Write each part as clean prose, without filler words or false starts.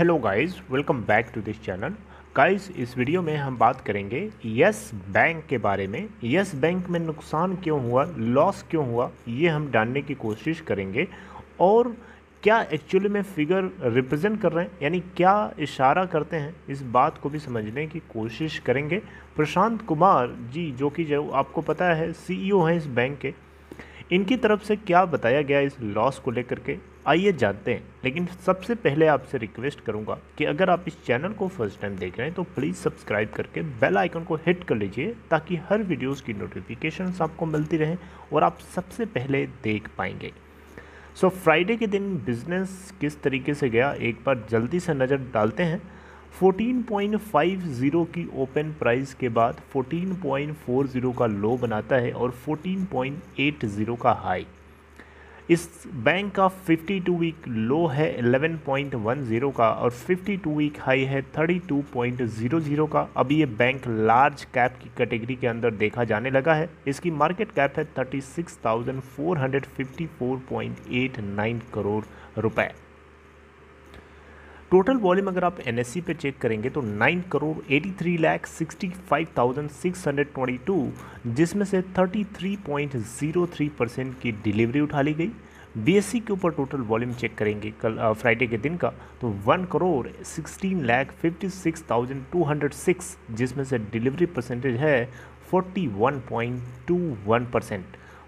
Hello guys, welcome back to this channel. Guys, इस video में हम बात करेंगे यस बैंक के बारे में। यस बैंक में नुकसान क्यों हुआ, लॉस क्यों हुआ, ये हम जानने की कोशिश करेंगे। और क्या एक्चुअली में फिगर रिप्रेजेंट कर रहे हैं, यानी क्या इशारा करते हैं, इस बात को भी समझने की कोशिश करेंगे। प्रशांत कुमार जी जो आपको पता है CEO हैं इस बैंक के, इनकी तरफ से क्या बताया गया इस लॉस को लेकर के, आइए जानते हैं। लेकिन सबसे पहले आपसे रिक्वेस्ट करूंगा कि अगर आप इस चैनल को फर्स्ट टाइम देख रहे हैं तो प्लीज़ सब्सक्राइब करके बेल आइकन को हिट कर लीजिए, ताकि हर वीडियोस की नोटिफिकेशंस आपको मिलती रहें और आप सबसे पहले देख पाएंगे। सो फ्राइडे के दिन बिजनेस किस तरीके से गया, एक बार जल्दी से नज़र डालते हैं। 14.50 की ओपन प्राइस के बाद 14.40 का लो बनाता है और 14.80 का हाई। इस बैंक का 52 वीक लो है 11.10 का और 52 वीक हाई है 32.00 का। अभी ये बैंक लार्ज कैप की कैटेगरी के अंदर देखा जाने लगा है। इसकी मार्केट कैप है 36,454.89 करोड़ रुपए। टोटल वॉल्यूम अगर आप NSE पे चेक करेंगे तो 9,83,65,622, जिसमें से 33.03% की डिलीवरी उठा ली गई। BSE के ऊपर टोटल वॉल्यूम चेक करेंगे कल फ्राइडे के दिन का तो 1,16,56,206, जिसमें से डिलीवरी परसेंटेज है 41.21%।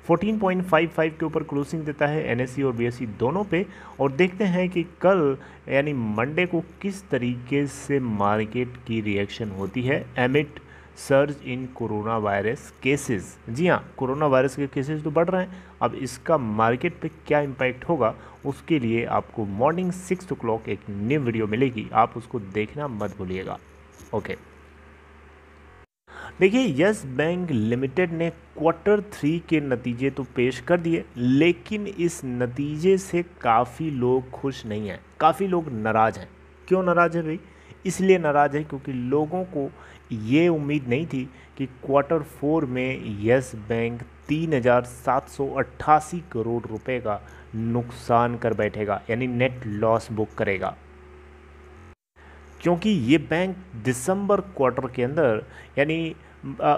14.55 के ऊपर क्लोजिंग देता है NSE और BSE दोनों पे। और देखते हैं कि कल यानी मंडे को किस तरीके से मार्केट की रिएक्शन होती है amid surge in corona virus cases. जी हाँ, कोरोना वायरस के केसेस तो बढ़ रहे हैं। अब इसका मार्केट पे क्या इम्पैक्ट होगा, उसके लिए आपको मॉर्निंग 6 o'clock एक न्यू वीडियो मिलेगी, आप उसको देखना मत भूलिएगा। ओके, देखिए यस बैंक लिमिटेड ने Q3 के नतीजे तो पेश कर दिए, लेकिन इस नतीजे से काफ़ी लोग खुश नहीं हैं, काफ़ी लोग नाराज़ हैं। क्यों नाराज़ है भाई? इसलिए नाराज़ है क्योंकि लोगों को ये उम्मीद नहीं थी कि Q4 में यस बैंक 3,788 करोड़ रुपए का नुकसान कर बैठेगा, यानी नेट लॉस बुक करेगा। क्योंकि ये बैंक दिसंबर क्वार्टर के अंदर, यानी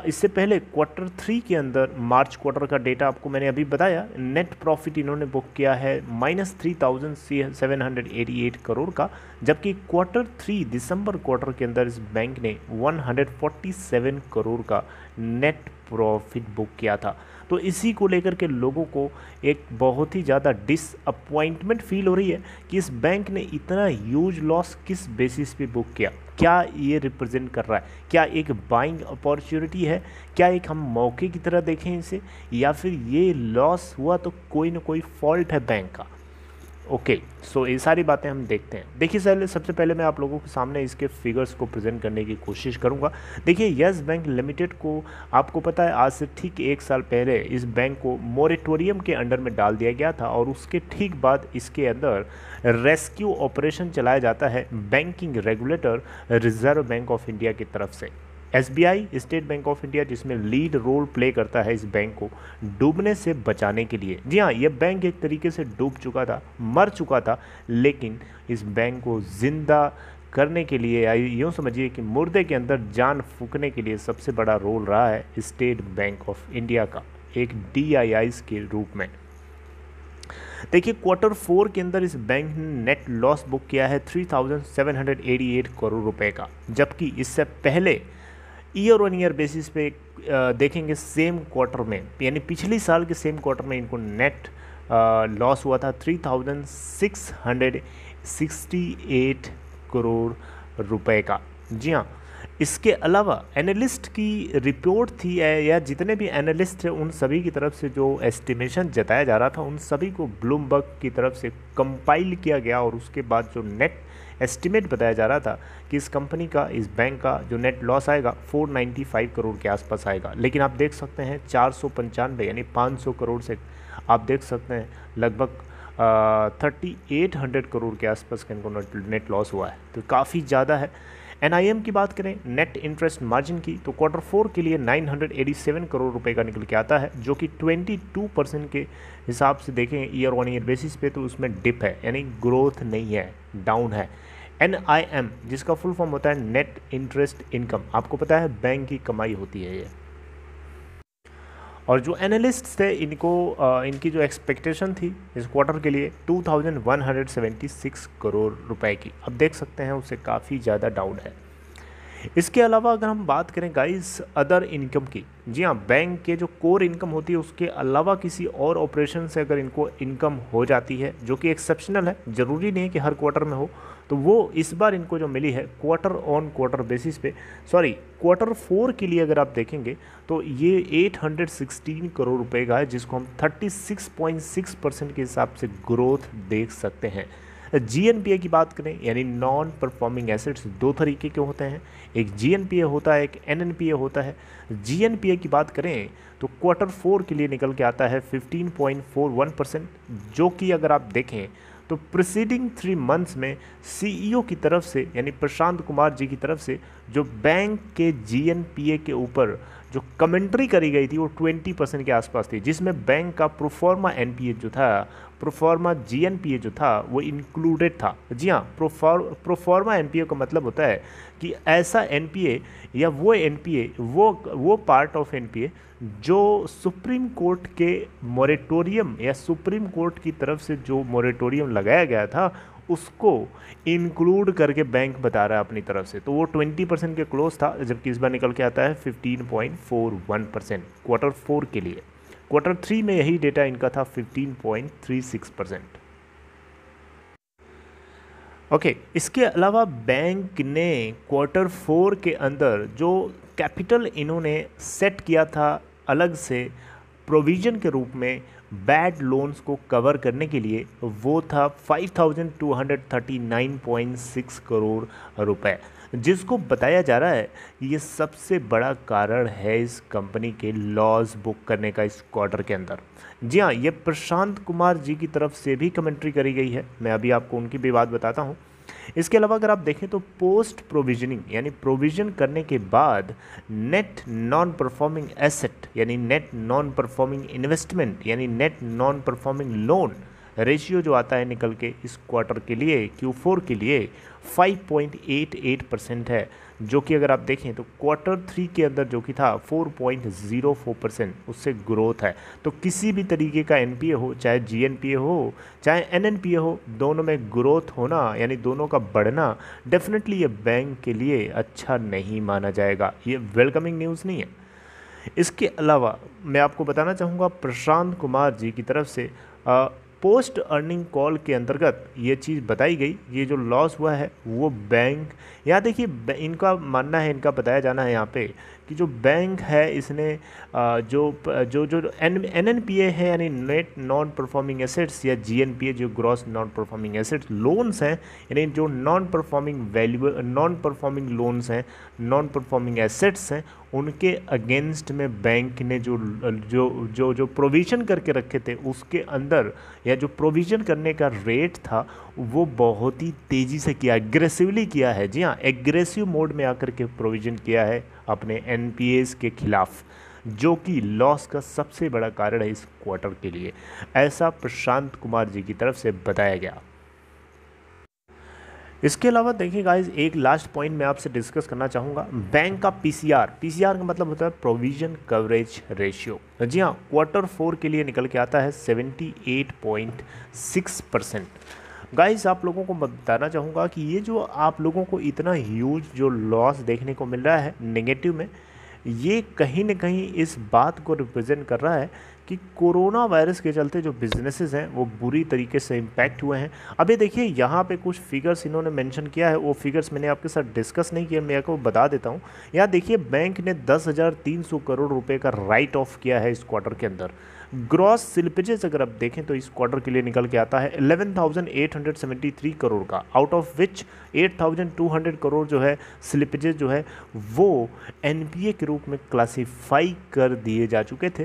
इससे पहले Q3 के अंदर, मार्च क्वार्टर का डेटा आपको मैंने अभी बताया, नेट प्रॉफिट इन्होंने बुक किया है -3,788 करोड़ का, जबकि Q3 दिसंबर क्वार्टर के अंदर इस बैंक ने 147 करोड़ का नेट प्रॉफिट बुक किया था। तो इसी को लेकर के लोगों को एक बहुत ही ज़्यादा डिसअपॉइंटमेंट फील हो रही है कि इस बैंक ने इतना ह्यूज लॉस किस बेसिस पे बुक किया। क्या ये रिप्रेजेंट कर रहा है, क्या एक बाइंग अपॉर्चुनिटी है, क्या एक हम मौके की तरह देखें इसे, या फिर ये लॉस हुआ तो कोई ना कोई फॉल्ट है बैंक का। ओके, सो ये सारी बातें हम देखते हैं। देखिए सर, सबसे पहले मैं आप लोगों के सामने इसके फिगर्स को प्रेजेंट करने की कोशिश करूंगा। देखिए यस बैंक लिमिटेड को आपको पता है आज से ठीक 1 साल पहले इस बैंक को मोरेटोरियम के अंडर में डाल दिया गया था, और उसके ठीक बाद इसके अंदर रेस्क्यू ऑपरेशन चलाया जाता है banking regulator Reserve Bank of India की तरफ से। SBI State Bank of India, जिसमें लीड रोल प्ले करता है इस बैंक को डूबने से बचाने के लिए। जी हाँ, यह बैंक एक तरीके से डूब चुका था, मर चुका था, लेकिन इस बैंक को जिंदा करने के लिए, यूँ समझिए कि मुर्दे के अंदर जान फूकने के लिए सबसे बड़ा रोल रहा है स्टेट बैंक ऑफ इंडिया का, एक DIIs के रूप में। देखिए Q4 के अंदर इस बैंक ने नेट लॉस बुक किया है 3,788 करोड़ रुपए का, जबकि इससे पहले ईयर ऑन ईयर बेसिस पे देखेंगे सेम क्वार्टर में, यानी पिछली साल के सेम क्वार्टर में इनको नेट लॉस हुआ था 3,668 करोड़ रुपए का। जी हाँ, इसके अलावा एनालिस्ट की रिपोर्ट थी या जितने भी एनालिस्ट हैं उन सभी की तरफ से जो एस्टिमेशन जताया जा रहा था, उन सभी को ब्लूमबर्ग की तरफ से कंपाइल किया गया, और उसके बाद जो नेट एस्टिमेट बताया जा रहा था कि इस कंपनी का, इस बैंक का जो नेट लॉस आएगा 495 करोड़ के आसपास आएगा, लेकिन आप देख सकते हैं 495 यानी 500 करोड़ से आप देख सकते हैं लगभग 3,800 करोड़ के आसपास का इनको नेट लॉस हुआ है, तो काफ़ी ज़्यादा है। NIM की बात करें, नेट इंटरेस्ट मार्जिन की, तो Q4 के लिए 987 करोड़ रुपए का निकल के आता है, जो कि 22% के हिसाब से देखें ईयर ऑन ईयर बेसिस पे तो उसमें डिप है, यानी ग्रोथ नहीं है, डाउन है। NIM जिसका फुल फॉर्म होता है नेट इंटरेस्ट इनकम, आपको पता है बैंक की कमाई होती है ये। और जो एनालिस्ट्स थे इनको इनकी जो एक्सपेक्टेशन थी इस क्वार्टर के लिए 2176 करोड़ रुपए की, अब देख सकते हैं उससे काफ़ी ज़्यादा डाउन है। इसके अलावा अगर हम बात करें गाइस अदर इनकम की, जी हाँ बैंक के जो कोर इनकम होती है उसके अलावा किसी और ऑपरेशन से अगर इनको इनकम हो जाती है जो कि एक्सेप्शनल है, ज़रूरी नहीं कि हर क्वार्टर में हो, तो वो इस बार इनको जो मिली है क्वार्टर ऑन क्वार्टर बेसिस पे, सॉरी क्वार्टर फोर के लिए अगर आप देखेंगे तो ये 816 करोड़ रुपए का है, जिसको हम 36.6% के हिसाब से ग्रोथ देख सकते हैं। GNPA की बात करें यानी नॉन परफॉर्मिंग एसेट्स दो तरीके के होते हैं, एक GNPA होता है, एक NNPA होता है। GNPA की बात करें तो क्वार्टर फोर के लिए निकल के आता है 15.41%, जो कि अगर आप देखें तो प्रीसीडिंग 3 मंथ्स में CEO की तरफ से यानी प्रशांत कुमार जी की तरफ से जो बैंक के GNPA के ऊपर जो कमेंट्री करी गई थी वो 20% के आसपास थी, जिसमें बैंक का प्रोफॉर्मा NPA जो था, प्रोफॉर्मा GNPA जो था वो इंक्लूडेड था। जी हाँ, प्रोफॉर्मा NPA का मतलब होता है कि ऐसा NPA या वो NPA वो पार्ट ऑफ NPA जो सुप्रीम कोर्ट के मोरेटोरियम या सुप्रीम कोर्ट की तरफ से जो मोरेटोरियम लगाया गया था उसको इंक्लूड करके बैंक बता रहा है अपनी तरफ से, तो वो 20% के क्लोज था, जबकि इस बार निकल के आता है 15.41% क्वार्टर फोर के लिए। क्वार्टर थ्री में यही डेटा इनका था 15.36%। ओके, इसके अलावा बैंक ने क्वार्टर फोर के अंदर जो कैपिटल इन्होंने सेट किया था अलग से प्रोविजन के रूप में बैड लोन्स को कवर करने के लिए, वो था 5239.6 करोड़ रुपए, जिसको बताया जा रहा है ये सबसे बड़ा कारण है इस कंपनी के लॉस बुक करने का इस क्वार्टर के अंदर। जी हाँ, ये प्रशांत कुमार जी की तरफ से भी कमेंट्री करी गई है, मैं अभी आपको उनकी भी बात बताता हूँ। इसके अलावा अगर आप देखें तो पोस्ट प्रोविजनिंग यानी प्रोविजन करने के बाद नेट नॉन परफॉर्मिंग एसेट यानी नेट नॉन परफॉर्मिंग इन्वेस्टमेंट यानी net non performing loan ratio जो आता है निकल के इस क्वार्टर के लिए Q4 के लिए 5.88% है, जो कि अगर आप देखें तो क्वार्टर थ्री के अंदर जो कि था 4.04% उससे ग्रोथ है। तो किसी भी तरीके का NPA हो, चाहे GNPA हो चाहे NNPA हो, दोनों में ग्रोथ होना यानी दोनों का बढ़ना डेफिनेटली ये बैंक के लिए अच्छा नहीं माना जाएगा, ये वेलकमिंग न्यूज़ नहीं है। इसके अलावा मैं आपको बताना चाहूँगा प्रशांत कुमार जी की तरफ से पोस्ट अर्निंग कॉल के अंतर्गत ये चीज़ बताई गई, ये जो लॉस हुआ है वो बैंक, यहाँ देखिए इनका मानना है, इनका बताया जाना है यहाँ पे कि जो बैंक है इसने जो NNPA है यानी नेट नॉन परफॉर्मिंग एसेट्स या GNPA जो gross non performing assets loans हैं यानी जो non performing value non performing loans हैं नॉन परफॉर्मिंग एसेट्स हैं, उनके अगेंस्ट में बैंक ने जो जो जो जो प्रोविज़न करके रखे थे उसके अंदर या जो प्रोविज़न करने का रेट था वो बहुत ही तेज़ी से किया, एग्रेसिवली किया है। जी हाँ, एग्रेसिव मोड में आकर के प्रोविज़न किया है अपने NPAs के खिलाफ, जो कि लॉस का सबसे बड़ा कारण है इस क्वार्टर के लिए, ऐसा प्रशांत कुमार जी की तरफ से बताया गया। इसके अलावा देखिए गाइस एक लास्ट पॉइंट मैं आपसे डिस्कस करना चाहूँगा, बैंक का पीसीआर का मतलब होता है प्रोविजन कवरेज रेशियो। जी हाँ, क्वार्टर फोर के लिए निकल के आता है 78.6%। गाइस आप लोगों को बताना चाहूँगा कि ये जो आप लोगों को इतना ह्यूज जो लॉस देखने को मिल रहा है नेगेटिव में, ये कहीं ना कहीं इस बात को रिप्रेजेंट कर रहा है कि कोरोना वायरस के चलते जो बिजनेसेस हैं वो बुरी तरीके से इम्पैक्ट हुए हैं। अब ये देखिए यहाँ पे कुछ फिगर्स इन्होंने मेंशन किया है, वो फिगर्स मैंने आपके साथ डिस्कस नहीं किया, मैं आपको बता देता हूँ। यहाँ देखिए बैंक ने 10,300 करोड़ रुपए का राइट ऑफ किया है इस क्वार्टर के अंदर। ग्रॉस स्लिपेजेस अगर आप देखें तो इस क्वार्टर के लिए निकल के आता है 11,873 करोड़ का, आउट ऑफ विच 8,200 करोड़ जो है स्लिपेजेस जो है वो NPA के रूप में क्लासीफाई कर दिए जा चुके थे,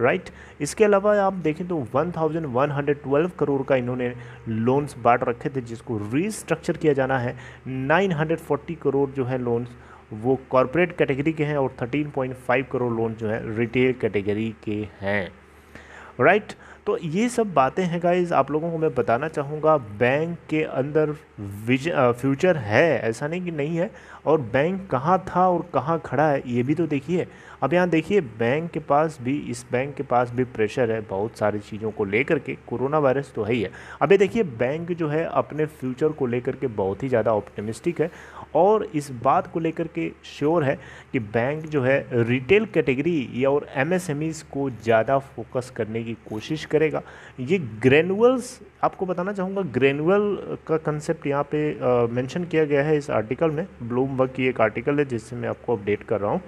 राइट। इसके अलावा आप देखें तो 1,112 करोड़ का इन्होंने लोन्स बांट रखे थे जिसको रीस्ट्रक्चर किया जाना है। 940 करोड़ जो है लोन्स वो कॉर्पोरेट कैटेगरी के हैं और 13.5 करोड़ लोन जो है रिटेल कैटेगरी के हैं, राइट। तो ये सब बातें हैं गाइज़, आप लोगों को मैं बताना चाहूँगा। बैंक के अंदर फ्यूचर है, ऐसा नहीं कि नहीं है, और बैंक कहाँ था और कहाँ खड़ा है ये भी तो देखिए। अब यहाँ देखिए बैंक के पास भी, इस बैंक के पास भी प्रेशर है बहुत सारी चीज़ों को लेकर के, कोरोना वायरस तो है ही है। अब ये देखिए बैंक जो है अपने फ्यूचर को लेकर के बहुत ही ज़्यादा ऑप्टिमिस्टिक है और इस बात को लेकर के श्योर है कि बैंक जो है रिटेल कैटेगरी या और MSMEs को ज़्यादा फोकस करने की कोशिश करेगा। ये ग्रेनुअल्स, आपको बताना चाहूँगा ग्रेनुअल का कंसेप्ट यहाँ पे मेंशन किया गया है इस आर्टिकल में, ब्लूमबर्ग की एक आर्टिकल है जिससे मैं आपको अपडेट कर रहा हूँ।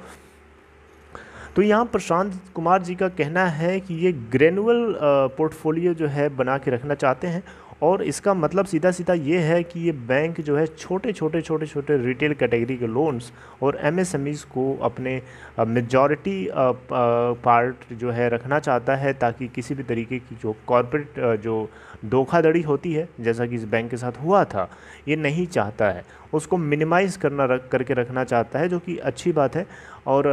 तो यहाँ प्रशांत कुमार जी का कहना है कि ये ग्रेनुअल पोर्टफोलियो जो है बना के रखना चाहते हैं और इसका मतलब सीधा सीधा ये है कि ये बैंक जो है छोटे रिटेल कैटेगरी के लोन्स और MSMEs को अपने मेजॉरिटी पार्ट जो है रखना चाहता है ताकि किसी भी तरीके की जो कॉर्पोरेट जो धोखाधड़ी होती है जैसा कि इस बैंक के साथ हुआ था ये नहीं चाहता है, उसको मिनिमाइज़ करना करके रखना चाहता है, जो कि अच्छी बात है। और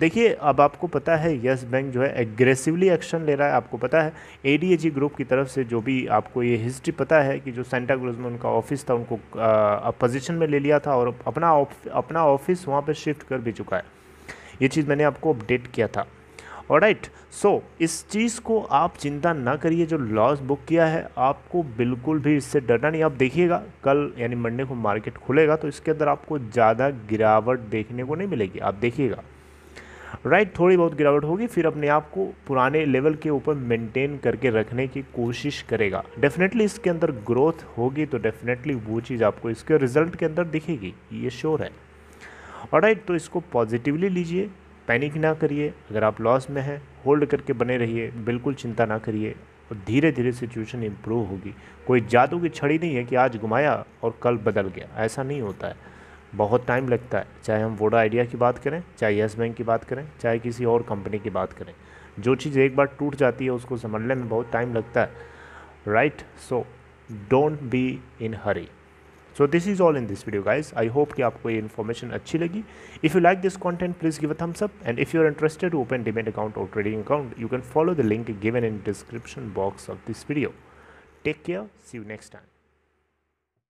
देखिए अब आपको पता है यस बैंक जो है एग्रेसिवली एक्शन ले रहा है। आपको पता है ADAG ग्रुप की तरफ से, जो भी आपको ये हिस्ट्री पता है कि जो सेंटा क्रूज में उनका ऑफिस था उनको अपोजिशन में ले लिया था और अपना ऑफिस वहाँ पे शिफ्ट कर भी चुका है। ये चीज़ मैंने आपको अपडेट किया था। ऑलराइट, सो इस चीज़ को आप चिंता ना करिए, जो लॉस बुक किया है आपको बिल्कुल भी इससे डरना नहीं। आप देखिएगा कल यानी मंडे को मार्केट खुलेगा तो इसके अंदर आपको ज़्यादा गिरावट देखने को नहीं मिलेगी। आप देखिएगा राइट, थोड़ी बहुत गिरावट होगी, फिर अपने आप को पुराने लेवल के ऊपर मेंटेन करके रखने की कोशिश करेगा। डेफिनेटली इसके अंदर ग्रोथ होगी तो डेफिनेटली वो चीज़ आपको इसके रिजल्ट के अंदर दिखेगी, ये श्योर है। ऑलराइट, तो इसको पॉजिटिवली लीजिए, पैनिक ना करिए। अगर आप लॉस में हैं होल्ड करके बने रहिए, बिल्कुल चिंता ना करिए और धीरे धीरे सिचुएशन इम्प्रूव होगी। कोई जादू की छड़ी नहीं है कि आज घुमाया और कल बदल गया, ऐसा नहीं होता है, बहुत टाइम लगता है। चाहे हम वोडा आइडिया की बात करें, चाहे यस बैंक की बात करें, चाहे किसी और कंपनी की बात करें, जो चीज़ एक बार टूट जाती है उसको संभलने में बहुत टाइम लगता है। Right, so don't be in hurry. So this is all in this video guys. I hope कि आपको ये इन्फॉर्मेशन अच्छी लगी। If you like this content, please give a thumbs up. And if you are interested to open demat account or trading account, you can follow the link given in description box of this video. Take care. See you next time.